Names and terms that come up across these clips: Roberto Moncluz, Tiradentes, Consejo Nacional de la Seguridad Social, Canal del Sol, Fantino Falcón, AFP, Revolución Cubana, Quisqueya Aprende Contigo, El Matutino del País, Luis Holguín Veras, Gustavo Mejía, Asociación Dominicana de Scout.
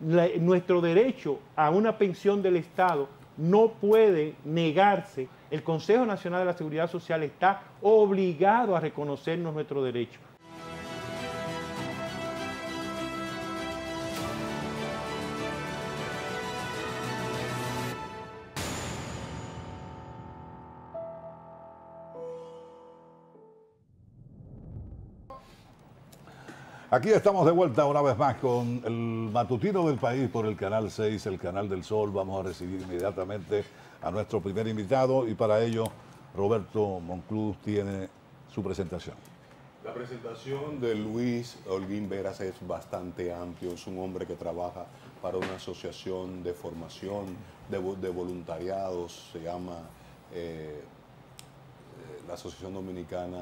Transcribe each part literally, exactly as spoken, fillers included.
la, nuestro derecho a una pensión del Estado no puede negarse. El Consejo Nacional de la Seguridad Social está obligado a reconocernos nuestro derecho. Aquí estamos de vuelta una vez más con el matutino del país por el Canal seis, el Canal del Sol. Vamos a recibir inmediatamente a nuestro primer invitado y para ello Roberto Moncluz tiene su presentación. La presentación de Luis Holguín Veras es bastante amplio. Es un hombre que trabaja para una asociación de formación, de, de voluntariados, se llama eh, la Asociación Dominicana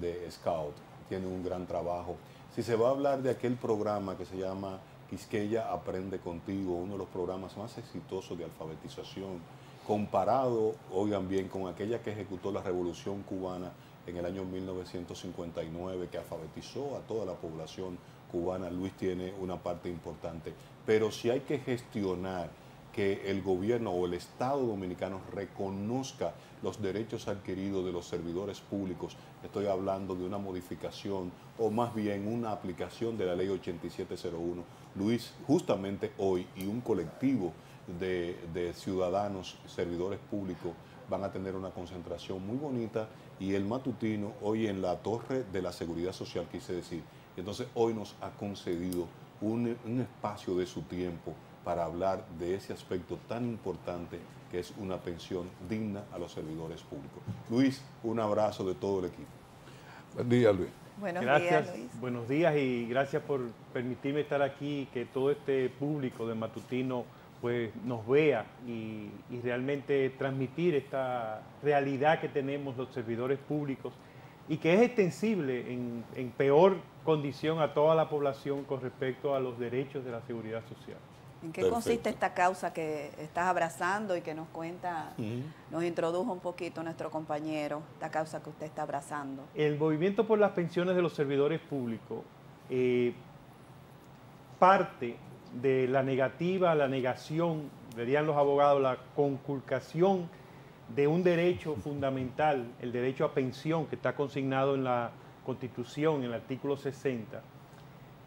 de Scout. Tiene un gran trabajo. Si se va a hablar de aquel programa que se llama Quisqueya Aprende Contigo, uno de los programas más exitosos de alfabetización, comparado, oigan bien, con aquella que ejecutó la Revolución Cubana en el año mil novecientos cincuenta y nueve, que alfabetizó a toda la población cubana, Luis tiene una parte importante. Pero si hay que gestionar que el gobierno o el Estado dominicano reconozca los derechos adquiridos de los servidores públicos. Estoy hablando de una modificación o más bien una aplicación de la ley ochenta y siete cero uno. Luis, justamente hoy y un colectivo de, de ciudadanos, servidores públicos, van a tener una concentración muy bonita y el matutino hoy en la Torre de la Seguridad Social, quise decir. Entonces hoy nos ha concedido un, un espacio de su tiempo para hablar de ese aspecto tan importante que es una pensión digna a los servidores públicos. Luis, un abrazo de todo el equipo. Buen día, Luis. Buenos días, Luis. Buenos días y gracias por permitirme estar aquí, que todo este público de Matutino pues, nos vea y, y realmente transmitir esta realidad que tenemos los servidores públicos y que es extensible en, en peor condición a toda la población con respecto a los derechos de la seguridad social. ¿En qué Perfecto. Consiste esta causa que estás abrazando y que nos cuenta, uh-huh. nos introdujo un poquito nuestro compañero, esta causa que usted está abrazando? El movimiento por las pensiones de los servidores públicos eh, parte de la negativa, la negación, dirían los abogados, la conculcación de un derecho fundamental, el derecho a pensión que está consignado en la Constitución, en el artículo sesenta,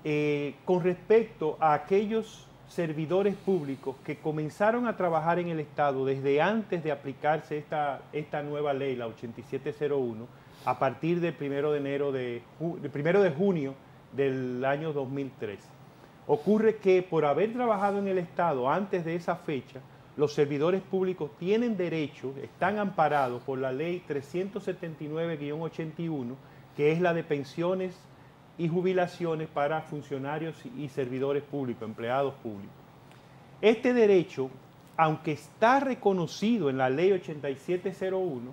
eh, con respecto a aquellos servidores públicos que comenzaron a trabajar en el Estado desde antes de aplicarse esta, esta nueva ley, la ochenta y siete cero uno, a partir del primero de, enero de, del primero de junio del año dos mil tres. Ocurre que por haber trabajado en el Estado antes de esa fecha, los servidores públicos tienen derecho, están amparados por la ley trescientos setenta y nueve guion ochenta y uno, que es la de pensiones y jubilaciones para funcionarios y servidores públicos, empleados públicos. Este derecho, aunque está reconocido en la ley ochenta y siete cero uno,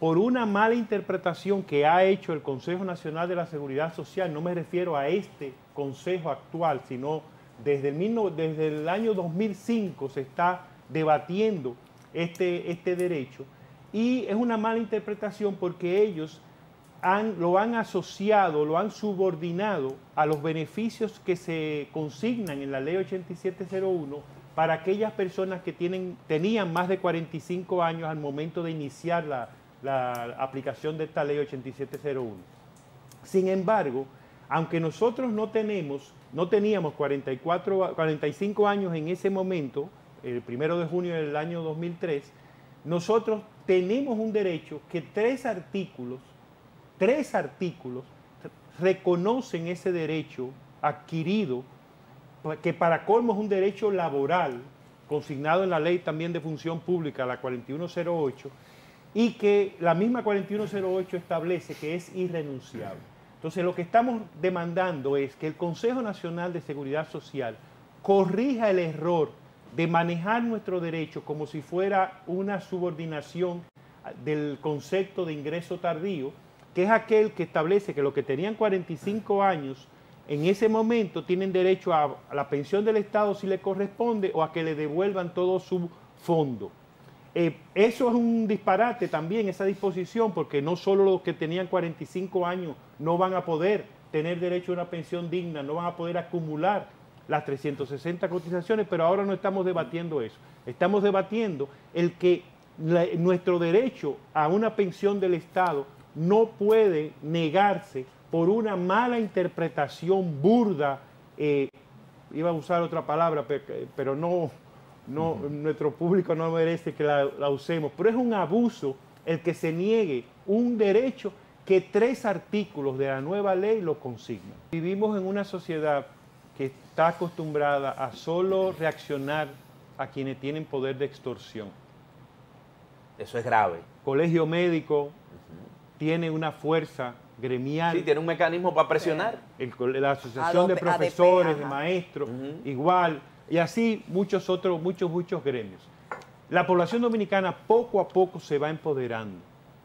por una mala interpretación que ha hecho el Consejo Nacional de la Seguridad Social, no me refiero a este consejo actual, sino desde el, desde el año dos mil cinco se está debatiendo este, este derecho, y es una mala interpretación porque ellos Han, lo han asociado, lo han subordinado a los beneficios que se consignan en la ley ochenta y siete cero uno para aquellas personas que tienen, tenían más de cuarenta y cinco años al momento de iniciar la, la aplicación de esta ley ochenta y siete cero uno. Sin embargo, aunque nosotros no tenemos, no teníamos cuarenta y cuatro, cuarenta y cinco años en ese momento, el primero de junio del año dos mil tres, nosotros tenemos un derecho que tres artículos Tres artículos reconocen ese derecho adquirido, que para colmo es un derecho laboral, consignado en la ley también de función pública, la cuarenta y uno cero ocho, y que la misma cuarenta y uno cero ocho establece que es irrenunciable. Entonces, lo que estamos demandando es que el Consejo Nacional de Seguridad Social corrija el error de manejar nuestro derecho como si fuera una subordinación del concepto de ingreso tardío, que es aquel que establece que los que tenían cuarenta y cinco años en ese momento tienen derecho a la pensión del Estado si le corresponde o a que le devuelvan todo su fondo. Eh, eso es un disparate también, esa disposición, porque no solo los que tenían cuarenta y cinco años no van a poder tener derecho a una pensión digna, no van a poder acumular las trescientas sesenta cotizaciones, pero ahora no estamos debatiendo eso. Estamos debatiendo el que la, nuestro derecho a una pensión del Estado no puede negarse por una mala interpretación burda, eh, iba a usar otra palabra, pero no, no uh-huh. nuestro público no merece que la, la usemos, pero es un abuso el que se niegue un derecho que tres artículos de la nueva ley lo consignan. Vivimos en una sociedad que está acostumbrada a solo reaccionar a quienes tienen poder de extorsión. Eso es grave. Colegio médico uh-huh. tiene una fuerza gremial. Sí, tiene un mecanismo para presionar. El, la asociación de profesores, de maestros, uh-huh. igual, y así muchos otros, muchos, muchos gremios. La población dominicana poco a poco se va empoderando.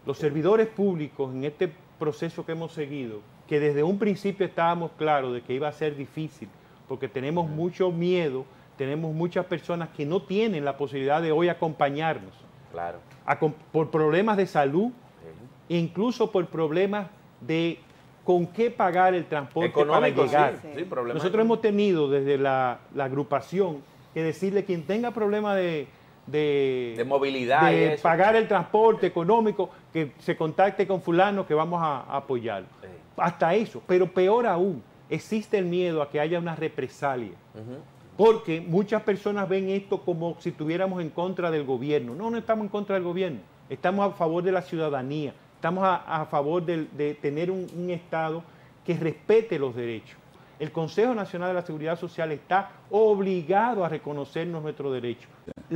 Los servidores públicos en este proceso que hemos seguido, que desde un principio estábamos claros de que iba a ser difícil, porque tenemos mucho miedo, tenemos muchas personas que no tienen la posibilidad de hoy acompañarnos. Claro. A, por problemas de salud, uh-huh. incluso por problemas de con qué pagar el transporte económico, para llegar. Sí, sí. Sí, nosotros hemos tenido desde la, la agrupación que decirle quien tenga problemas de, de, de movilidad, de y pagar el transporte económico, que se contacte con fulano que vamos a, a apoyarlo. Sí. Hasta eso, pero peor aún, existe el miedo a que haya una represalia. Uh-huh. Porque muchas personas ven esto como si estuviéramos en contra del gobierno. No, no estamos en contra del gobierno, estamos a favor de la ciudadanía. Estamos a, a favor de, de tener un, un Estado que respete los derechos. El Consejo Nacional de la Seguridad Social está obligado a reconocernos nuestros derechos.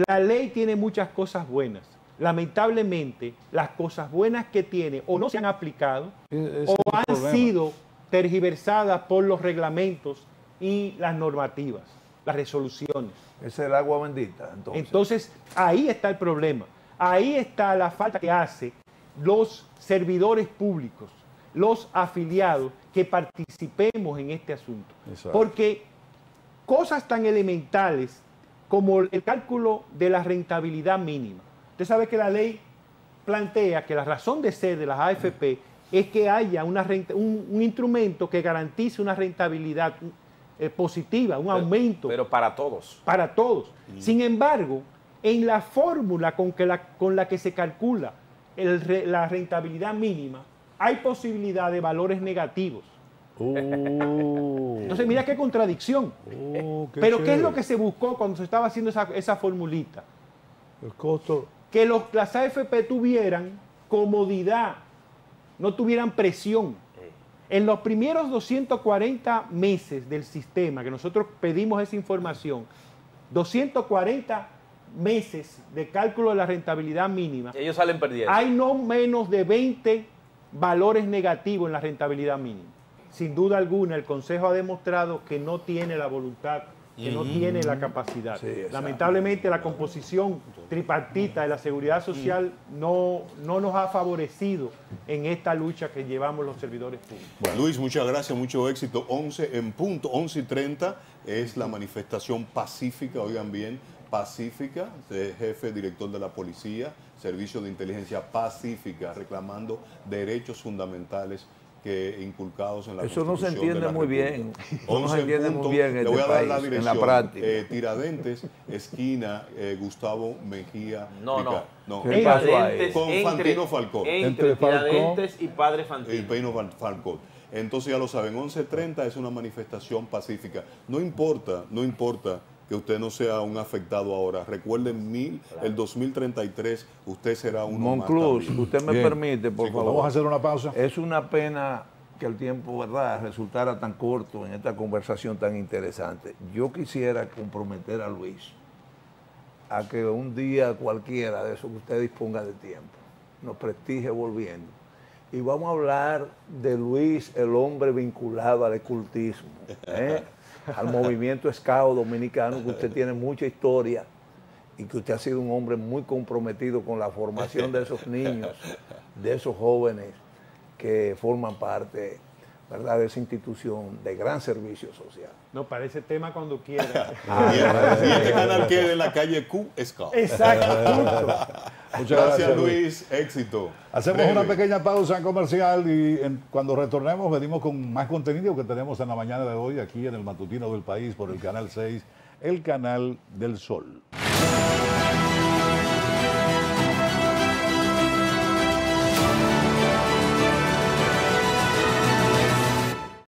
La ley tiene muchas cosas buenas. Lamentablemente, las cosas buenas que tiene o no se han aplicado es, es o han problema. sido tergiversadas por los reglamentos y las normativas, las resoluciones. Es el agua bendita, entonces. Entonces, ahí está el problema. Ahí está la falta que hace los servidores públicos, los afiliados, que participemos en este asunto. Exacto. Porque cosas tan elementales como el cálculo de la rentabilidad mínima. Usted sabe que la ley plantea que la razón de ser de las A F P es que haya una renta, un, un instrumento que garantice una rentabilidad eh, positiva, un pero, aumento. Pero para todos. Para todos. Mm. Sin embargo, en la fórmula con, que la, con la que se calcula El, la rentabilidad mínima, hay posibilidad de valores negativos. Oh. Entonces, mira qué contradicción. Oh, qué Pero, chévere. ¿Qué es lo que se buscó cuando se estaba haciendo esa, esa formulita? El costo. Que los, las A F P tuvieran comodidad, no tuvieran presión. En los primeros doscientos cuarenta meses del sistema, que nosotros pedimos esa información, doscientos cuarenta meses de cálculo de la rentabilidad mínima, ellos salen perdiendo. Hay no menos de veinte valores negativos en la rentabilidad mínima. Sin duda alguna, el Consejo ha demostrado que no tiene la voluntad, que mm. no tiene la capacidad. Sí, lamentablemente, la composición tripartita de la Seguridad Social mm. no, no nos ha favorecido en esta lucha que llevamos los servidores públicos. Bueno, Luis, muchas gracias, mucho éxito. once en punto, once y treinta es la manifestación pacífica, oigan bien, pacífica, jefe director de la policía, servicio de inteligencia pacífica, reclamando derechos fundamentales que inculcados en la Eso Constitución. Eso no se entiende muy bien. No nos entiende punto, muy bien. Le voy a dar la dirección. En la práctica. Eh, Tiradentes, esquina eh, Gustavo Mejía. No, Rica. no. no. Tiradentes, con entre, Fantino Falcón. Entre, entre Tiradentes Falcón, y Padre Fantino. Y Padre Falcón. Entonces ya lo saben, once y treinta es una manifestación pacífica. No importa, no importa que usted no sea un afectado ahora. Recuerden, mil, claro. el dos mil treinta y tres usted será uno Moncluz, más Moncluz, usted me Bien. permite, por sí, favor. Vamos a hacer una pausa. Es una pena que el tiempo, ¿verdad?, resultara tan corto en esta conversación tan interesante. Yo quisiera comprometer a Luis a que un día cualquiera de eso que usted disponga de tiempo nos prestigie volviendo. Y vamos a hablar de Luis, el hombre vinculado al escultismo, ¿eh? al movimiento Scout dominicano, que usted tiene mucha historia y que usted ha sido un hombre muy comprometido con la formación de esos niños, de esos jóvenes que forman parte ¿verdad?, de esa institución de gran servicio social. No, para ese tema cuando quiera. ah, y este canal queda en la calle Q Scout. Exacto. Muchas gracias, gracias Luis. Luis. Éxito. Hacemos Breve. una pequeña pausa comercial y en, cuando retornemos venimos con más contenido que tenemos en la mañana de hoy aquí en el Matutino del País por el Canal seis, el Canal del Sol.